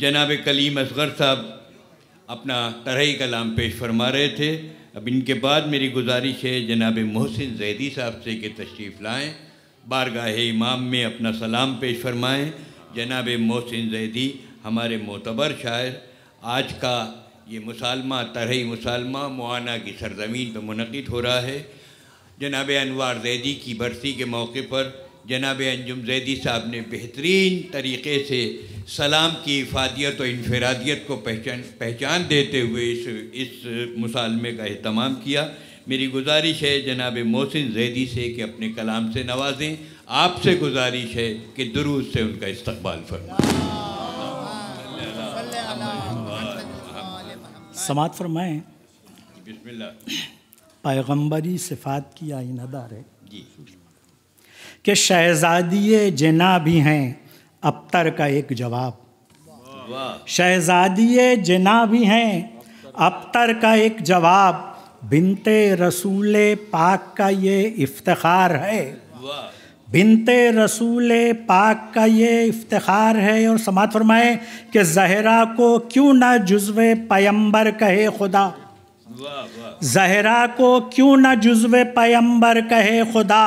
जनाब कलीम असगर साहब अपना तरही कलाम पेश फरमा रहे थे। अब इनके बाद मेरी गुजारिश है जनाब मोहसिन जैदी साहब से कि तशरीफ़ लाएँ, बारगाह इमाम में अपना सलाम पेश फरमाएँ। जनाब मोहसिन जैदी हमारे मोतबर शायर, आज का ये मुसालमा तरही मुसालमा मुआना की सरजमीन पर मुनक़िद हो रहा है। जनाब अनवार जैदी की बरसी के मौके पर जनाब अंजुम जैदी साहब ने बेहतरीन तरीक़े से सलाम की इफ़ादियत और इनफरादियत को पहचान देते हुए इस मुसालमे का अहतमाम किया। मेरी गुजारिश है जनाब मोहसिन जैदी से कि अपने कलाम से नवाजें। आपसे गुजारिश है कि दुरूद से उनका इस्तकबाल फरमाएं, समाअत फरमाएं। बिस्मिल्लाह। पैगम्बरी सिफ़ात की आइनादार है जी कि शहज़ादिए जनाबी हैं अबतर का एक जवाब, शहज़ादिए जनाबी हैं अबतर का एक जवाब, बिनते रसूल पाक का ये इफ्तिखार है, बिनते रसूल पाक का ये इफ्तिखार है। और समाअत फरमाए कि ज़हरा को क्यों ना जुज़्वे पैगंबर कहे खुदा, ज़हरा को क्यों न जुज़्वे पैगंबर कहे खुदा,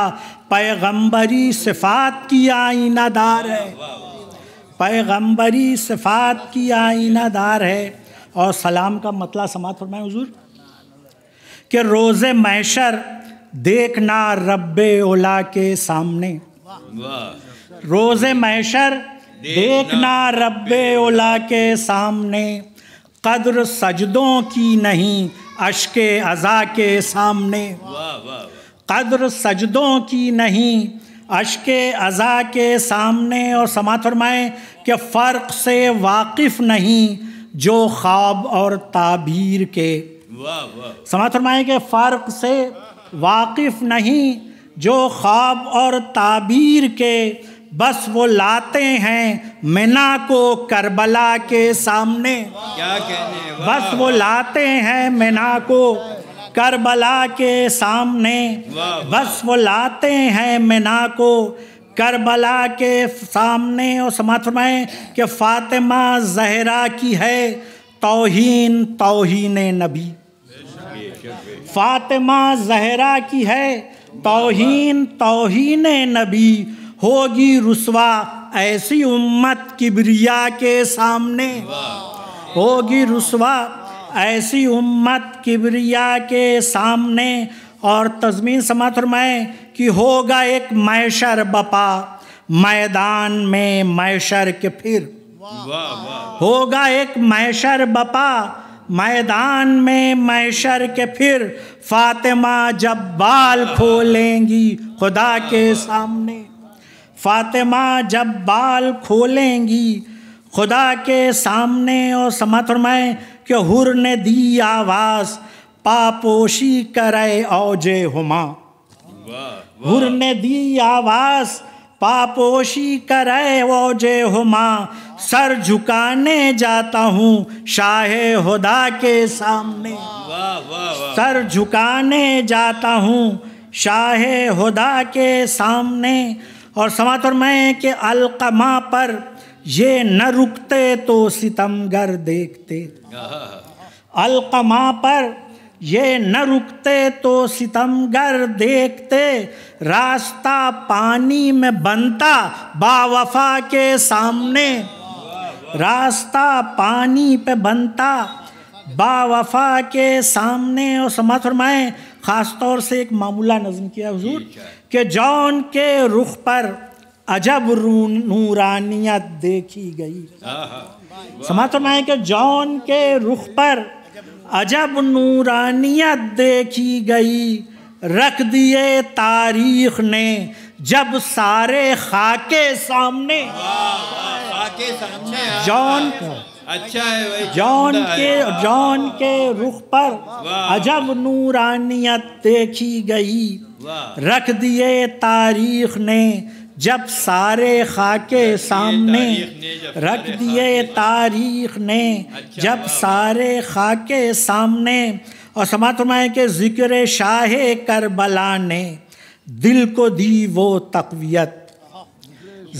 पैगंबरी सिफ़ात की आईनादार है, पैगंबरी सिफ़ात की आईनादार है। और सलाम का मतला समाअत फरमाएं हुजूर कि रोज़े महशर देखना रब्बे उला के सामने, रोज़े महशर देखना रब्बे उला के सामने, कद्र सजदों की नहीं अश्के अज़ा के सामने, कद्र सजदों की नहीं अश्के अज़ा के सामने। और समाअत फरमाएं कि फ़र्क से वाकिफ़ नहीं जो ख्वाब और ताबीर के, समाअत फरमाएं कि फ़र्क से वाकिफ़ नहीं जो ख्वाब और ताबीर के, बस वो लाते हैं मिना को करबला के सामने, क्या कहने, बस वो लाते हैं मिना को करबला के सामने, बस वो लाते हैं मिना को करबला के सामने। और समाअत फरमाएं कि फातिमा ज़हरा की है तौहीन तौहीने नबी, फातिमा ज़हरा की है तौहीन तौहीने नबी, होगी रुस्वा ऐसी उम्मत किबरिया के सामने, होगी रुस्वा ऐसी उम्मत किबरिया के सामने। और तज़मीन समाअत फरमाएं कि होगा एक मैशर बपा मैदान में मैशर के फिर, होगा एक मैशर बपा मैदान में मैशर के फिर, फातिमा जब बाल खोलेंगी खुदा के सामने, फातिमा जब बाल खोलेंगी खुदा के सामने। और समाअत फरमाएं कि हुर ने दी आवाज़ पापोशी करे औजे हुमा, हुर ने दी आवाज़ पापोशी करे औजे हुमा, सर झुकाने जाता हूँ शाहे हुदा के सामने, सर झुकाने जाता हूँ शाहे हुदा के सामने। और समाअत फरमाएं कि अलकमा पर ये न रुकते तो सितमगर देखते, अलकमा पर ये न रुकते तो सितमगर देखते, रास्ता पानी में बनता बावफा के सामने, रास्ता पानी पे बनता बावफा के सामने। और समाअत फरमाएं ख़ास तौर से एक मामूला नज़म किया हुजूर कि जौन के रुख पर अजब नूरानियत देखी गई, समाअत फरमाएं कि जौन के रुख पर अजब नूरानियत देखी गई, रख दिए तारीख ने जब सारे खाके सामने, खाके सामने जौन, अच्छा है भाई, जौन के रुख पर अजब नूरानियत देखी गई, रख दिए तारीख ने जब सारे खाके सामने, रख दिए तारीख ने जब सारे खाके सामने। और समाअत फरमाएं कि ज़िक्र शाहे करबला ने दिल को दी वो तक़वियत,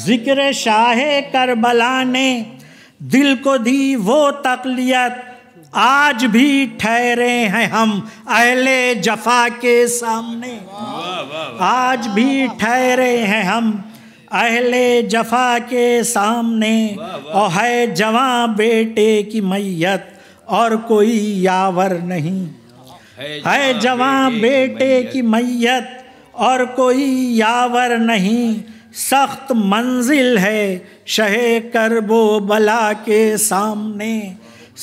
ज़िक्र शाहे करबला ने दिल को दी वो तकलियत, आज भी ठहरे हैं हम अहले जफा के सामने। आज भी ठहरे हैं हम अहले जफा के सामने, और है जवां बेटे की मैयत और कोई यावर नहीं। है जवां बेटे की मैयत और कोई यावर नहीं, सख्त मंजिल है शहे करबो बला के सामने।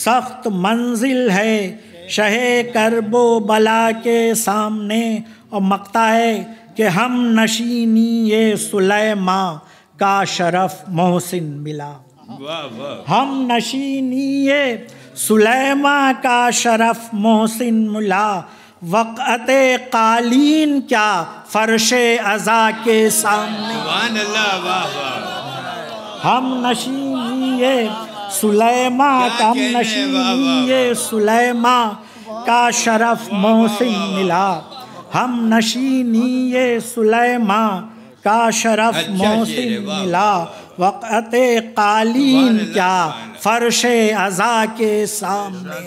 सख्त मंजिल है शहे करबो बला के सामने, और मकता है कि हम नशीनी ये सुलैमा का शरफ मोहसिन मिला। हम नशीनी ये सुलैमा का शरफ मोहसिन मिला, वक़्ते क़ालीन क्या फ़र्शे अज़ा के सामने। सुभान अल्लाह, वाह वाह। हम नशीनी ये सुलैमा का, नशीनी सुलैमा का शरफ मोहसिन मिला। हम नशीनी ये सुलैमा का शरफ मोहसिन मिला, वक़्ते क़ालीन क्या फ़र्शे अज़ा के सामने।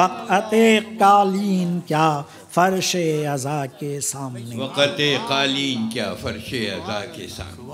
वक़्ते क़ालीन क्या फ़र्शे अज़ा के सामने। वक़्ते क़ालीन क्या फ़र्शे अज़ा के सामने।